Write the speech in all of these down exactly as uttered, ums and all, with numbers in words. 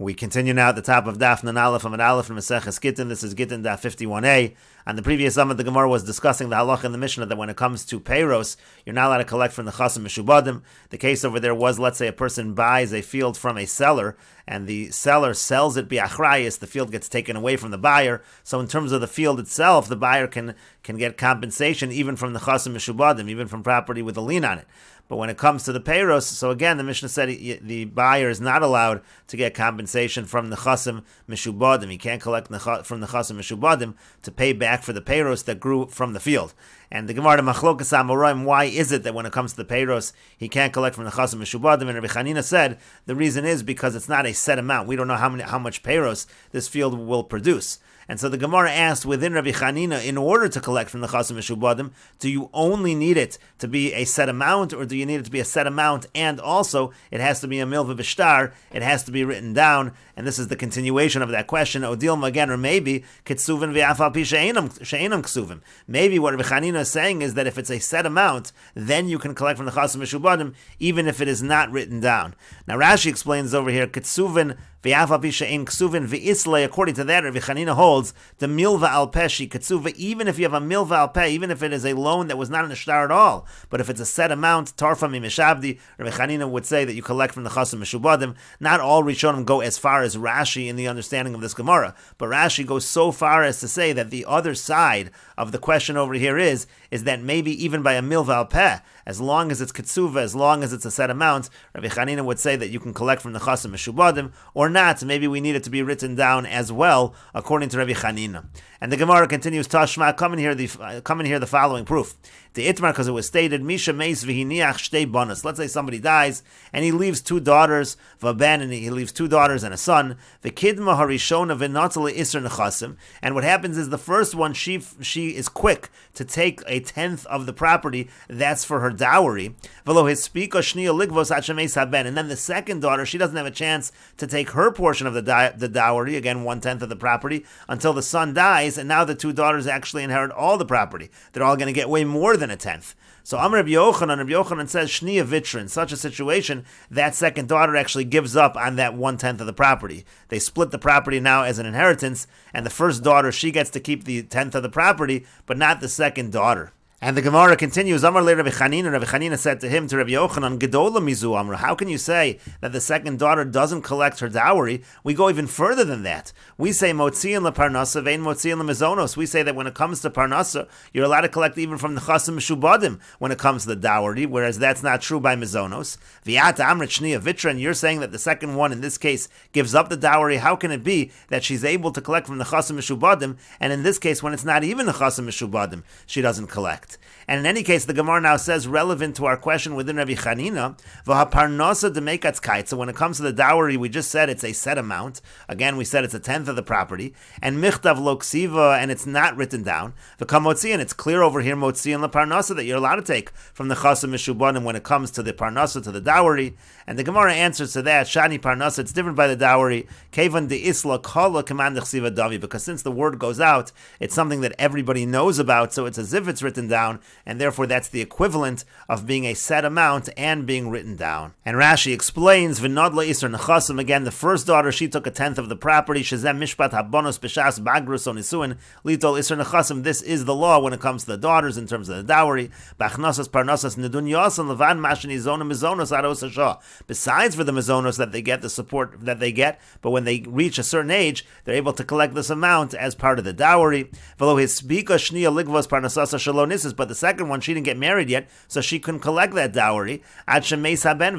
We continue now at the top of Daf Nun Aleph Amud Aleph and Maseches Gittin. This is Gittin Daf fifty-one A. On the previous Amud, the Gemara was discussing the halacha in the Mishnah that when it comes to peiros, you're not allowed to collect from the chasim mishubadim. The case over there was, let's say, a person buys a field from a seller, and the seller sells it bi'achrayis. The field gets taken away from the buyer. So in terms of the field itself, the buyer can can get compensation even from the chasim mishubadim, even from property with a lien on it. But when it comes to the peiros, so again, the Mishnah said the buyer is not allowed to get compensation from the chasim mishubadim. He can't collect from the chasim mishubadim to pay back for the peiros that grew from the field. And the Gemara Machlokas Amoraim, why is it that when it comes to the peiros, he can't collect from the chasim mishubadim? And Rabbi Chanina said the reason is because it's not a set amount. We don't know how many, how much peiros this field will produce. And so the Gemara asked within Rabbi Chanina, in order to collect from the chasim mishubadim, do you only need it to be a set amount, or do you need it to be a set amount and also it has to be a milva b'shtar, it has to be written down? And this is the continuation of that question. Odilma again, or maybe ketsuvin v'afal pi she'enam ksuvim. Maybe what Rabbi Chanina is saying is that if it's a set amount, then you can collect from the chasim mishubadim, even if it is not written down. Now Rashi explains over here, ketsuvin v'afal pi she'en ksuvin v'islay. According to that, Rabbi Chanina holds the milva al peshi katsuva, even if you have a milva al peh, even if it is a loan that was not in a shtar at all, but if it's a set amount, tarfa mi mishabdi, Rabbi Chanina would say that you collect from the chasim mishubadim. Not all Rishonim go as far as Rashi in the understanding of this Gemara, but Rashi goes so far as to say that the other side of the question over here is is that maybe even by a milva al peh, as long as it's katsuva, as long as it's a set amount, Rabbi Chanina would say that you can collect from the chasim mishubadim or not. Maybe we need it to be written down as well, according to Rabbi Chanina. And the Gemara continues, Tashma, come in here the uh, come in here the following proof. The Itmar, because it was stated, Misha meis v'hiniach shtei banas. Let's say somebody dies and he leaves two daughters, v'ben, and he leaves two daughters and a son. V'kidma harishona v'natzel isr nechasim. And what happens is the first one, she she is quick to take a tenth of the property that's for her dowry. V'lo hispika shniya ligvos ad shemeis haben. And then the second daughter, she doesn't have a chance to take her portion of the di- the dowry, again one tenth of the property, until the son dies, and now the two daughters actually inherit all the property. They're all going to get way more than a tenth. So Amar Rabbi Yochanan, Rabbi Yochanan says, Shniya Vitra, in such a situation, that second daughter actually gives up on that one-tenth of the property. They split the property now as an inheritance, and the first daughter, she gets to keep the tenth of the property, but not the second daughter. And the Gemara continues, Amar le Rabbi Chanina, Rabbi Chanina said to him, to Rabbi Yochanan, Gedola mizu Amra, how can you say that the second daughter doesn't collect her dowry? We go even further than that. We say, Motziin la Parnasa, vein Motziin la Mizonos. We say that when it comes to Parnasa, you're allowed to collect even from the Chasim Shubadim when it comes to the dowry, whereas that's not true by Mizonos. Viata Amrit Shniya Vitra, and you're saying that the second one in this case gives up the dowry. How can it be that she's able to collect from the Chasim Shubadim, and in this case, when it's not even the Chasim Shubadim, she doesn't collect? And in any case, the Gemara now says, relevant to our question within Rabbi Chanina, v'haparnosa demekatz kaitza. So when it comes to the dowry, we just said it's a set amount. Again, we said it's a tenth of the property. And michtav lo ksiva, and it's not written down. V'kamotzi, and it's clear over here, motzi and la parnosa, that you're allowed to take from the chasim mishubanim when it comes to the parnosa, to the dowry. And the Gemara answers to that, shani parnosa, it's different by the dowry. Kevan de isla kala kamandach siva davi, because since the word goes out, it's something that everybody knows about, so it's as if it's written down. Down, and therefore that's the equivalent of being a set amount and being written down. And Rashi explains, V'nodla Isr Nechasim, again, the first daughter, she took a tenth of the property. Shezem Mishpat Habonos B'shas Bagrus Onisuin Litol Isr Nechasim. This is the law when it comes to the daughters in terms of the dowry. B'achnosas Parnosas Nedun Yosan Levan Mashani Zonah Mizonos Aros Hasha. Besides for the Mizonos that they get, the support that they get, but when they reach a certain age, they're able to collect this amount as part of the dowry. V'lo Hispika Shniya Ligvos Parnosas Shalonis. But the second one, she didn't get married yet, so she couldn't collect that dowry. And then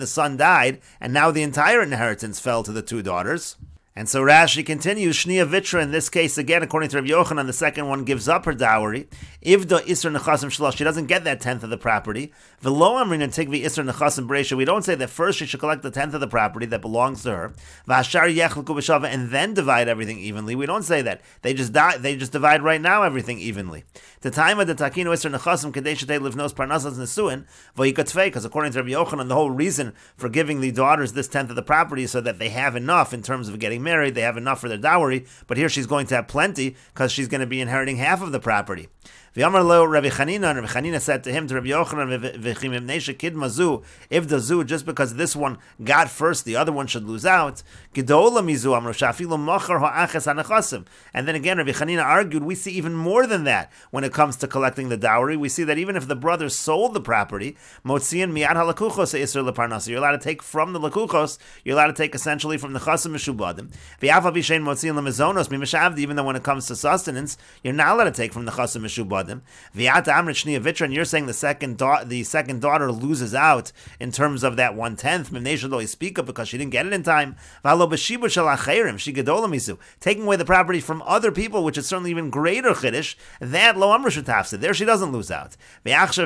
the son died, and now the entire inheritance fell to the two daughters. And so Rashi continues, Shniya Vitra, in this case, again, according to Rabbi Yochanan, the second one gives up her dowry. Ivda Isr Nechasim Shalosh, she doesn't get that tenth of the property. V'lo Amrin and Tigvi Isr Nechasim B'reisha, we don't say that first she should collect the tenth of the property that belongs to her. V'ashar Yechel Kubashava, and then divide everything evenly. We don't say that. They just die, they just divide right now everything evenly. The time of the Takinu Isr Nechasim Kadeshate Livnos Parnasas Nesuin V'yikatvei, because according to Rabbi Yochanan, the whole reason for giving the daughters this tenth of the property is so that they have enough in terms of getting married. married, they have enough for their dowry, but here she's going to have plenty because she's going to be inheriting half of the property. V'yamar lo Rabbi Chanina, and Rabbi Chanina said to him, to Rabbi Yochanan, v'chimim neisha kidmazu, if the zu, just because this one got first, the other one should lose out. Gedola mizu amro shafilo machar ha'aches hanachasim. And then again, Rabbi Chanina argued, we see even more than that when it comes to collecting the dowry. We see that even if the brother sold the property, motzian miyad halakuchos eisur leparnasa, you're allowed to take from the lakuchos, you're allowed to take essentially from the chasim meshubadim. V'afa b'shein motzian lemizonos mimashavdi, even though when it comes to sustenance, you're not allowed to take from the chasim meshubadim. Them. And you're saying the second da- the second daughter loses out in terms of that one tenth. Speak up because she didn't get it in time. Taking away the property from other people, which is certainly even greater chiddush. That lo amrishu tafsid. There she doesn't lose out. And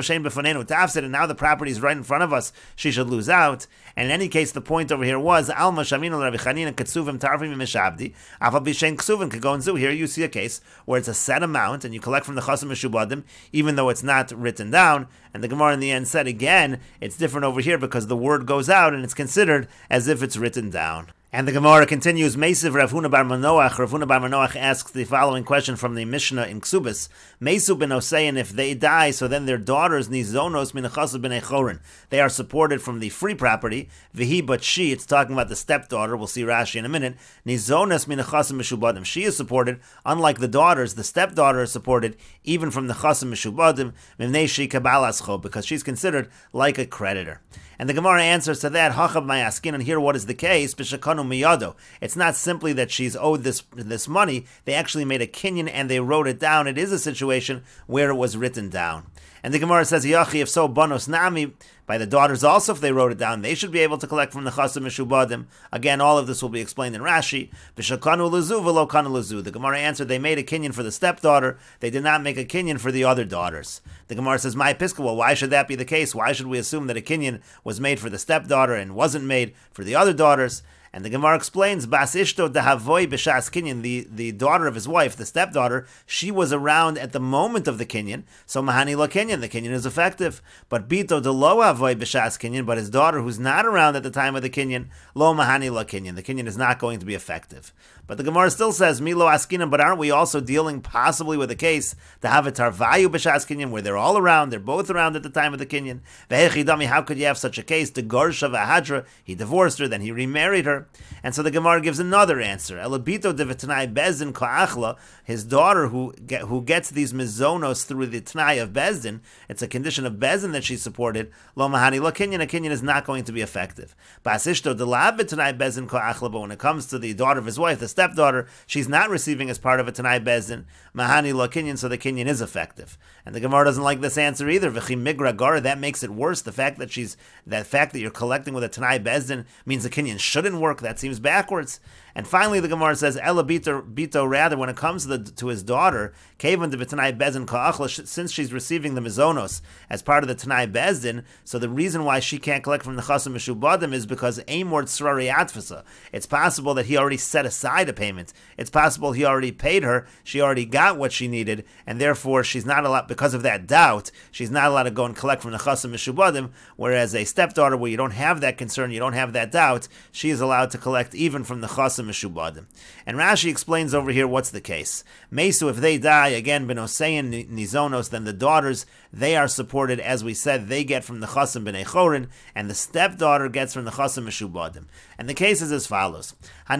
now the property is right in front of us. She should lose out. And in any case, the point over here was alma shamina Rabbi Chanina ketsuvim tarvim mishabdi. Afa b'shein ksuvim kagonzu. Here you see a case where it's a set amount and you collect from the chasim Shubadim, even though it's not written down. And the Gemara in the end said again, it's different over here because the word goes out and it's considered as if it's written down. And the Gemara continues, Meisiv Rav Huna bar Manoach. Rav Huna bar Manoach asks the following question from the Mishnah in Ksubis. Meisu ben Osein, if they die, so then their daughters, Nizonos min Chassid ben Echorin. They are supported from the free property. Vihi, but she, it's talking about the stepdaughter, we'll see Rashi in a minute. Nizonos min Chassid Meshubadim. She is supported, unlike the daughters, the stepdaughter is supported, even from the Chassid Meshubadim, Mimnei Shi Kabalas Cho, because she's considered like a creditor. And the Gemara answers to that, Hachab Mayaskin, and here what is the case? Bishakanu Miyado. It's not simply that she's owed this this money. They actually made a kinyan and they wrote it down. It is a situation where it was written down. And the Gemara says, Yachi, if so, Banos Nami, by the daughters also, if they wrote it down, they should be able to collect from the Chasim Meshubadim. Again, all of this will be explained in Rashi. Bishakanu Luzu, Velo Kanu Luzu. The Gemara answered, they made a kinyan for the stepdaughter. They did not make a kinyan for the other daughters. The Gemara says, My Pisco, well, why should that be the case? Why should we assume that a kinyan was made for the stepdaughter and wasn't made for the other daughters? And the Gemara explains, Bas Ishto Dahavoy B'Shas Kinyan, the, the daughter of his wife, the stepdaughter, she was around at the moment of the Kinyan, so Mahani Lo Kinyan, the Kinyan is effective. But Bito Delo Havoy B'Shas Kinyan, but his daughter who's not around at the time of the Kinyan, Lo Mahani Lo Kinyan, the Kinyan is not going to be effective. But the Gemara still says, Milo Askinan, but aren't we also dealing possibly with a case, Dahavitar Vayu B'Shas Kinyan, where they're all around, they're both around at the time of the Kinyan. Vehechidami, how could you have such a case? The Gorsha Vahadra, he divorced her, then he remarried her. And so the Gemara gives another answer. Elabito de v'tanai Bezdin ka'achla, his daughter who get, who gets these mizonos through the Tanai of Bezdin, it's a condition of Bezdin that she supported, lo mahani lo kinyan, a kinyan is not going to be effective. Bas ishto de la v'tanai Bezdin ka'achla, but when it comes to the daughter of his wife, the stepdaughter, she's not receiving as part of a Tanai Bezdin, mahani lo kinyan, so the kinyan is effective. And the Gemara doesn't like this answer either. V'chi migra gar, that makes it worse. The fact that she's, that fact that you're collecting with a Tanai Bezdin means the kinyan shouldn't work. That seems backwards. And finally, the Gemara says, Ela Bito, Bito rather, when it comes to, the, to his daughter, Kavan de B'Tanai Bezdin Ka'achla, since she's receiving the Mizonos as part of the Tanai Bezdin, so the reason why she can't collect from the Chasim Meshubadim is because Amor Tzrari Atvisa. It's possible that he already set aside a payment. It's possible he already paid her. She already got what she needed, and therefore she's not allowed, because of that doubt, she's not allowed to go and collect from the Chasim Meshubadim, whereas a stepdaughter where you don't have that concern, you don't have that doubt, she is allowed to collect even from the Chasim Meshubadim. And Rashi explains over here what's the case. Mesu, if they die, again, ben Osein Nizonos, then the daughters, they are supported, as we said, they get from the Chasim ben Echorin, and the stepdaughter gets from the Chasim Meshubadim. And the case is as follows. If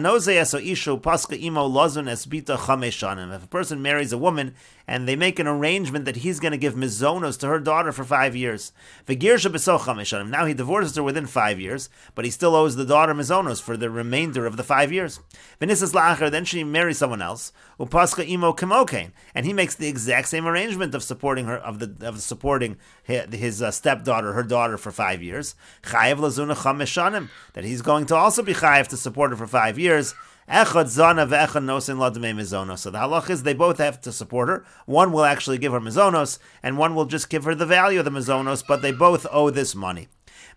a person marries a woman, and they make an arrangement that he's going to give Mizonos to her daughter for five years. Now he divorces her within five years, but he still owes the daughter Mizonos for the remainder of the five years. Then she marries someone else, and he makes the exact same arrangement of supporting her, of the of supporting his, his uh, stepdaughter, her daughter, for five years. That he's going to also be chayev to support her for five years. So the halach is they both have to support her. One will actually give her mizonos, and one will just give her the value of the mizonos, but they both owe this money.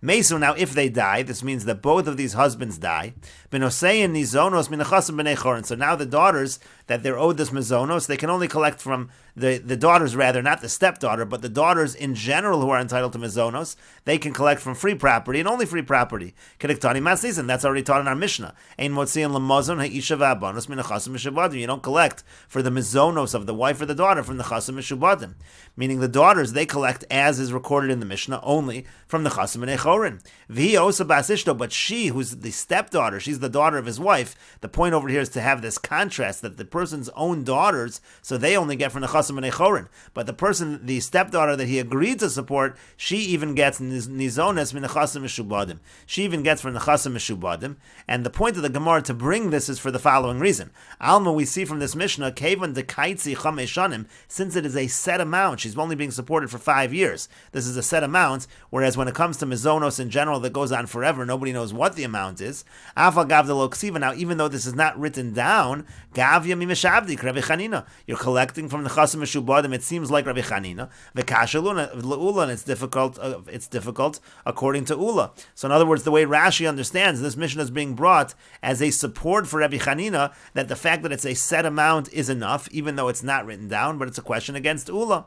Mesu, now if they die, this means that both of these husbands die. Benosein nizonos minachasim b'nei chorin. So now the daughters that they're owed this mizonos, they can only collect from the, the daughters rather, not the stepdaughter, but the daughters in general who are entitled to mizonos, they can collect from free property and only free property. Kedektani matzis, and that's already taught in our Mishnah. Ein motziin l'mazon ha'isha v'abanos minachasim mishubadim. You don't collect for the mizonos of the wife or the daughter from the chasim mishubadim. Meaning the daughters, they collect as is recorded in the Mishnah only from the chasim b'nei chorin. V'hi osa bas ishto, but she, who's the stepdaughter, she's the daughter of his wife. The point over here is to have this contrast that the person's own daughters, so they only get from the chasim b'nei chorin. But the person, the stepdaughter that he agreed to support, she even gets nizones min chasim mishubadim. She even gets from the chasim mishubadim. And the point of the Gemara to bring this is for the following reason. Alma, we see from this Mishnah, kevan dekaitzi chameshanim, since it is a set amount, she's only being supported for five years. This is a set amount, whereas when it comes to mizonos in general, that goes on forever, nobody knows what the amount is. Afal gavda lo ksiva, now even though this is not written down, gavya mimishabdi, Rabbi Chanina, you're collecting from the chasim mishubadim, it seems like Rabbi Chanina, v'kasha l'ula, and it's difficult, uh, it's difficult according to Ula. So in other words, the way Rashi understands, this Mishnah is being brought as a support for Rabbi Chanina, that the fact that it's a set amount is enough, even though it's not written down, but it's a question against Ula.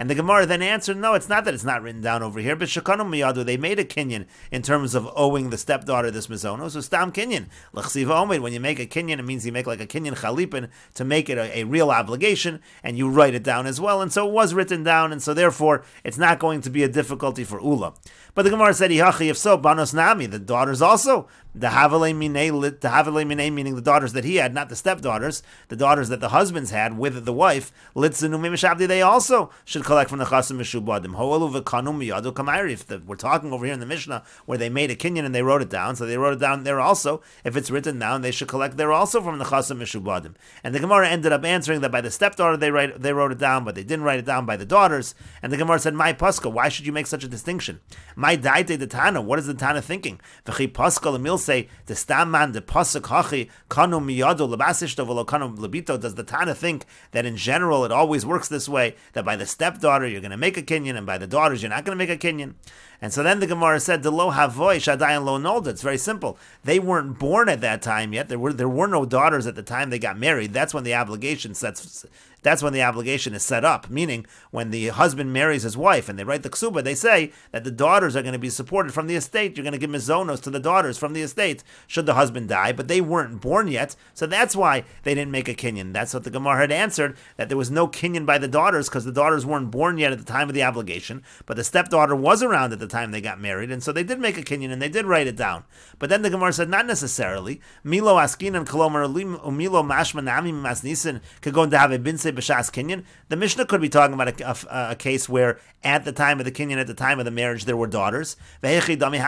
And the Gemara then answered, no, it's not that it's not written down over here, but Shekanu Miyadu, they made a kinyan in terms of owing the stepdaughter this mizono, so stam kinyan. L'chsiva omid, when you make a kinyan, it means you make like a kinyan chalipin to make it a, a real obligation, and you write it down as well, and so it was written down, and so therefore it's not going to be a difficulty for Ula. But the Gemara said, if so, banos nami, the daughters also, the havale minei, meaning the daughters that he had, not the stepdaughters, the daughters that the husbands had with the wife, litzenu mimishabdi, they also should collect from the chasim mishubadim. Ho'elu v'kanu miyadu kamayri. If the, we're talking over here in the Mishnah where they made a kinyan and they wrote it down, so they wrote it down there also. If it's written down, they should collect there also from the chasim mishubadim. And the Gemara ended up answering that by the stepdaughter they write, they wrote it down, but they didn't write it down by the daughters. And the Gemara said, "My paska, why should you make such a distinction? My daite the Tana. What is the Tana thinking? V'chi paska l'mil say the staman the pasuk hachi kanu miyadu lebasishto v'lo kanu lebito. Does the Tana think that in general it always works this way? That by the stepdaughter you're going to make a kinyan, and by the daughters you're not going to make a kinyan." And so then the Gemara said, "Delo havoy shadayin lo nolda." It's very simple. They weren't born at that time yet. There were there were no daughters at the time they got married. That's when the obligation sets. That's when the obligation is set up. Meaning, when the husband marries his wife and they write the ksuba, they say that the daughters are going to be supported from the estate. You're going to give mizonos to the daughters from the estate should the husband die. But they weren't born yet, so that's why they didn't make a kinyan. That's what the Gemara had answered, that there was no kinyan by the daughters because the daughters weren't born yet at the time of the obligation. But the stepdaughter was around at the time they got married, and so they did make a kinyan and they did write it down. But then the Gemara said, not necessarily. Milo askinan kolomar umilo mashmanami masnisin could go into have a binse b'shas kinyan. The Mishnah could be talking about a, a, a case where at the time of the kinyan, at the time of the marriage, there were daughters. How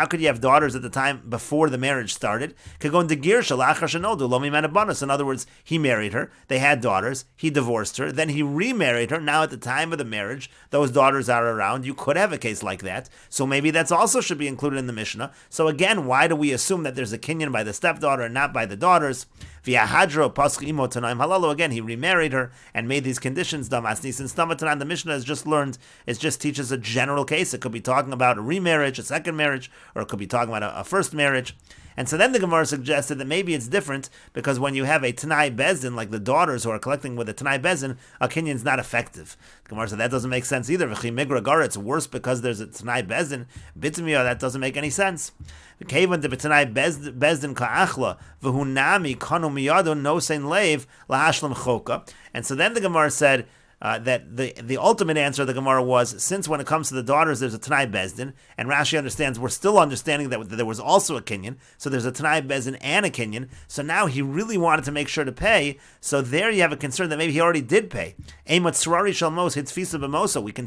could you have daughters at the time before the marriage started? Could go into girsha lachar shenodu lomi manabanos. In other words, he married her, they had daughters, he divorced her, then he remarried her. Now at the time of the marriage, those daughters are around. You could have a case like that. So maybe that's also should be included in the Mishnah. So again, why do we assume that there's a kinyan by the stepdaughter and not by the daughters? Via hadro pasuk imo tanaim halalo. Again, he remarried her and made these conditions. Damasni, since Tamatanan, the Mishnah has just learned, it just teaches a general case. It could be talking about a remarriage, a second marriage, or it could be talking about a, a first marriage. And so then the Gemara suggested that maybe it's different because when you have a Tanai Bezin, like the daughters who are collecting with a Tanai Bezin, a kinyan's not effective. The Gemara said that doesn't make sense either. V'chi migra gara, it's worse because there's a Tanai Bezin. Bitmiya, that doesn't make any sense. V'kevan de b'tanai Bezin ka'achla, v'hunami kanu miyado nosein leiv la'ashlam choka. And so then the Gemara said, Uh, that the, the ultimate answer of the Gemara was, since when it comes to the daughters, there's a Tanai Bezdin, and Rashi understands, we're still understanding that there was also a kinyan, so there's a Tanai Bezdin and a kinyan, so now he really wanted to make sure to pay, so there you have a concern that maybe he already did pay. We can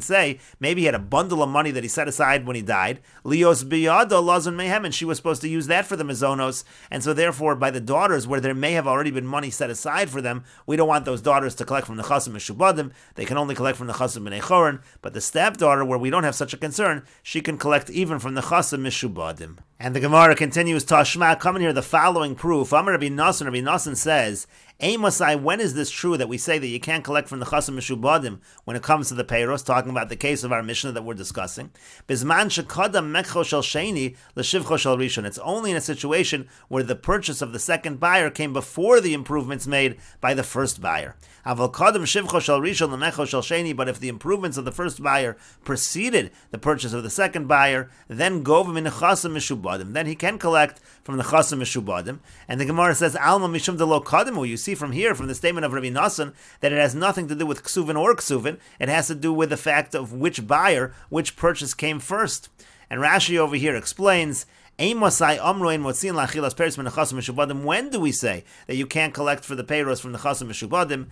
say, maybe he had a bundle of money that he set aside when he died, and she was supposed to use that for the mizonos, and so therefore, by the daughters, where there may have already been money set aside for them, we don't want those daughters to collect from the chasim mishubadim. They can only collect from the chasim b'nei chorin, but the stepdaughter, where we don't have such a concern, she can collect even from the chasim mishubadim. And the Gemara continues, Tashma, come in here, the following proof. Amar Rabbi Nosson, Rabbi Nosson says, Amosai, when is this true that we say that you can't collect from the Chasim Meshubadim when it comes to the Peiros, talking about the case of our Mishnah that we're discussing? Bizman shekadam mekcho shel sheni l'shivcho shel rishon. It's only in a situation where the purchase of the second buyer came before the improvements made by the first buyer. Aval kadam shivcho shel rishon l'mekcho shel sheni. But if the improvements of the first buyer preceded the purchase of the second buyer, then govim in Chasim Meshubadim. Then he can collect from the Chasim Meshubadim. And the Gemara says, Alma mishum de lo kadamu. You see from here, from the statement of Rabbi Nosson, that it has nothing to do with Ksuvin or Ksuvin. It has to do with the fact of which buyer, which purchase came first. And Rashi over here explains, when do we say that you can't collect for the peiros from the Chasim Meshubadim?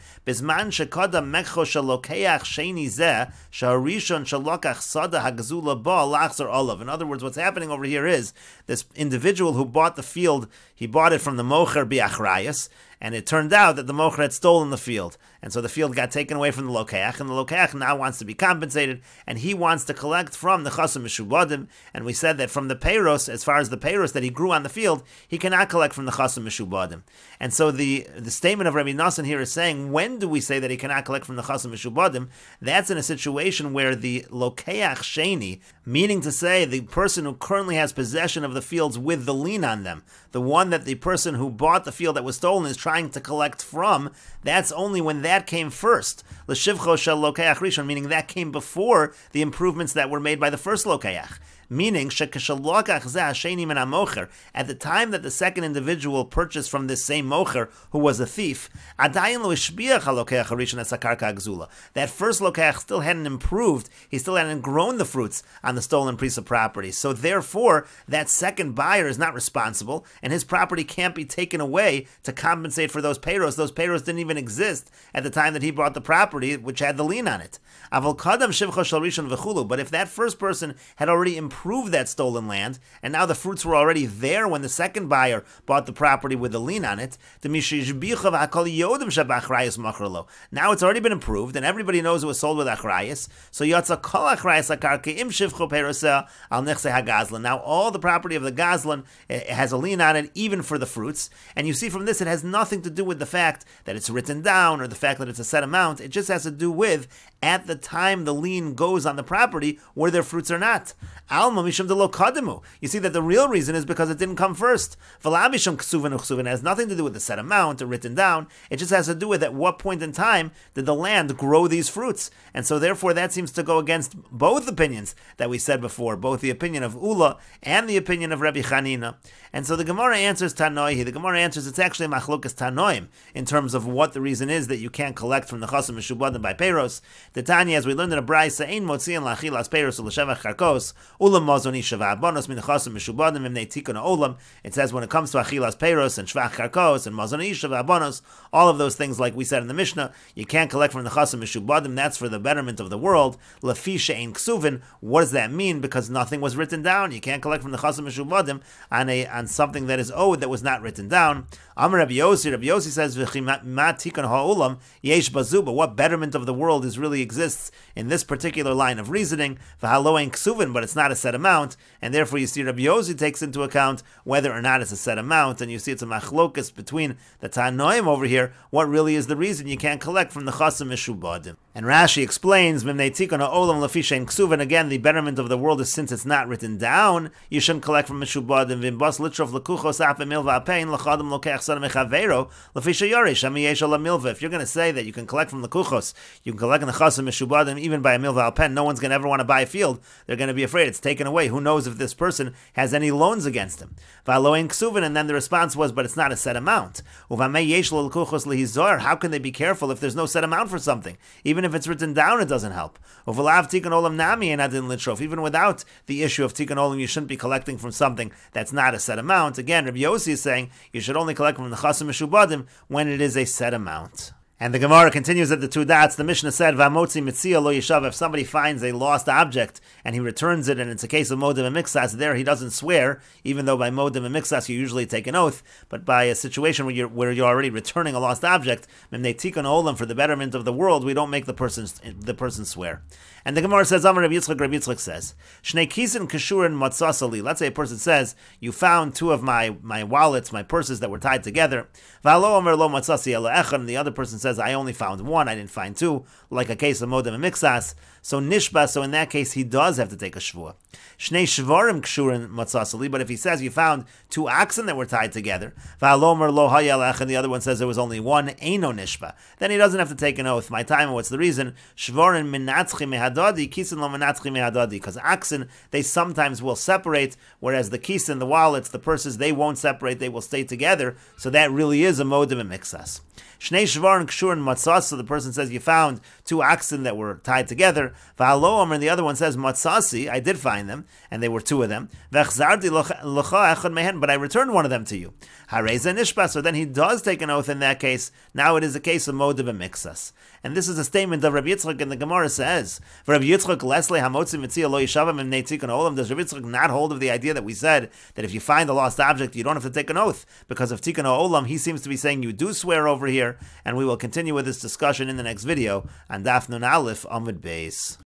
In other words, what's happening over here is this individual who bought the field, he bought it from the Mocher Biachrayas, and it turned out that the Mocher had stolen the field. And so the field got taken away from the Lokeach, and the Lokeach now wants to be compensated, and he wants to collect from the Chasim Meshubadim. And we said that from the peiros, as far as the peiros that he grew on the field, he cannot collect from the Chasim Meshubadim. And so the, the statement of Rabbi Nosson here is saying, when do we say that he cannot collect from the Chasim Meshubadim? That's in a situation where the Lokeach Sheni, meaning to say the person who currently has possession of the fields with the lien on them, the one that the person who bought the field that was stolen is trying trying to collect from, that's only when that came first. L'shivcho shel lokeach rishon, meaning that came before the improvements that were made by the first lokeach. Meaning, at the time that the second individual purchased from this same mocher, who was a thief, that first lokeach still hadn't improved, he still hadn't grown the fruits on the stolen piece of property. So therefore, that second buyer is not responsible, and his property can't be taken away to compensate for those peiros. Those peiros didn't even exist at the time that he bought the property, which had the lien on it. But if that first person had already improved, prove that stolen land, and now the fruits were already there when the second buyer bought the property with the lien on it, now it's already been improved, and everybody knows it was sold with achrayas, so now all the property of the Gazlan has a lien on it, even for the fruits. And you see from this, it has nothing to do with the fact that it's written down, or the fact that it's a set amount. It just has to do with, at the time the lien goes on the property, were there fruits or not. Alma mishum de lo kadamu. You see that the real reason is because it didn't come first. V'la mishum ksuvin uksuvin has nothing to do with the set amount or written down. It just has to do with at what point in time did the land grow these fruits. And so therefore that seems to go against both opinions that we said before, both the opinion of Ula and the opinion of Rabbi Chanina. And so the Gemara answers Tanoihi. The Gemara answers it's actually machlokas Tanoim in terms of what the reason is that you can't collect from the Chasim Meshubadim by peiros. The Tanya, as we learned in a braysa, ein motzian lachilas peiros u'l'shevach charkos. It says when it comes to achilas peiros and shvach karkos and mazoni sheva abonos, all of those things, like we said in the Mishnah, you can't collect from the Chasim Meshubadim. That's for the betterment of the world. Lefi she'ein ksuvin. What does that mean? Because nothing was written down. You can't collect from the Chasim Meshubadim on a on something that is owed that was not written down. Amar Rabbi Yossi. Rabbi Yossi says v'chima tikon ha'olam yesh bazu. But what betterment of the world is really exists in this particular line of reasoning? V'halo ein ksuvin. But it's not a set amount, and therefore you see Rabbi Yosi takes into account whether or not it's a set amount, and you see it's a machlokas between the Tanoim over here, what really is the reason you can't collect from the Chasim Meshubadim. And Rashi explains, again, the betterment of the world is since it's not written down, you shouldn't collect from Meshubadim. If you're going to say that you can collect from the Kuchos, you can collect in the Chasim Meshubadim even by a milva al pen, no one's going to ever want to buy a field. They're going to be afraid it's taken away. Who knows if this person has any loans against him? And then the response was, but it's not a set amount. How can they be careful if there's no set amount for something? Even if it's written down, it doesn't help. Even without the issue of tikkun olam, you shouldn't be collecting from something that's not a set amount. Again, Rabbi Yossi is saying you should only collect from the Chasim Meshubadim when it is a set amount. And the Gemara continues at the two dots. The Mishnah said, Vamotzi mitzia lo yishav. If somebody finds a lost object and he returns it, and it's a case of modim and mixas, there he doesn't swear, even though by modim and mixas you usually take an oath. But by a situation where you're, where you're already returning a lost object, memnei tikkun olam, for the betterment of the world, we don't make the person, the person swear. And the Gemara says, Amar Reb Yitzchak, Reb Yitzchak says, Shnei kisen keshurin matzasali. Let's say a person says, you found two of my, my wallets, my purses that were tied together. V'alo omer lo matzasi ela echad. The other person says, I only found one, I didn't find two, like a case of modem and mixas. So nishba, so in that case, he does have to take a shvua. Shnei shvarim kshurin matzasali. But if he says you found two oxen that were tied together, v'alomer lo haya lach, and the other one says there was only one, eino nishba, then he doesn't have to take an oath. My time, and what's the reason? Shvarim menatzchi mehadadi, kisen lo menatzchi mehadadi, because oxen, they sometimes will separate, whereas the kisen, the wallets, the purses, they won't separate, they will stay together. So that really is a modem and mixas. Shnei shvarim kshurin matzas. So the person says you found two oxen that were tied together. V'alomer, and the other one says matzasi, I did find them, and they were two of them. V'chzarti l'cha echad mehen, but I returned one of them to you. Hareza nishba. So then he does take an oath in that case. Now it is a case of modib and mixas. And this is a statement of Rabbi Yitzchak, and the Gemara says, for Rabbi Yitzchak lesle hamotzi mitzia lo yishavim and nei tikkun olam. Does Rabbi Yitzchak not hold of the idea that we said that if you find a lost object, you don't have to take an oath because of tikkun olam? He seems to be saying you do swear over here, and we will continue with this discussion in the next video on Daf Nun Aleph Amud Beis.